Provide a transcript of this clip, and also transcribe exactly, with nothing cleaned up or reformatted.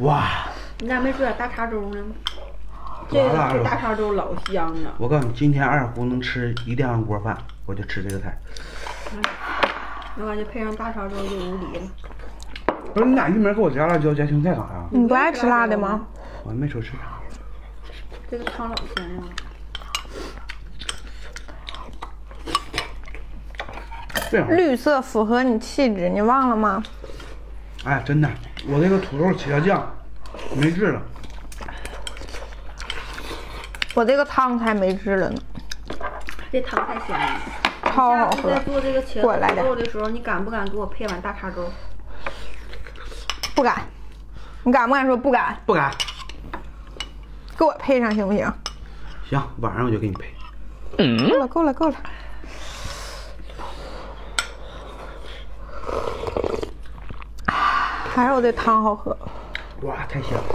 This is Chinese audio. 哇！你咋没煮点大碴粥呢？这这大碴粥老香了。我告诉你，今天二胡能吃一两锅饭，我就吃这个菜。嗯、我感觉配上大碴粥就无敌了。不是你俩一门给我加辣椒加青菜干啥？你不爱吃辣的吗？我没说吃啥。这个汤老鲜了。 绿色符合你气质，你忘了吗？哎，真的，我那个土豆起家酱没治了，我这个汤才没治了呢。这汤太香了，超好喝。在做这个茄子肉的时候，你敢不敢给我配碗大碴粥？不敢。你敢不敢说不敢？不敢。给我配上行不行？行，晚上我就给你配。嗯，够了，够了，够了。 还是我的汤好喝，哇，太香了！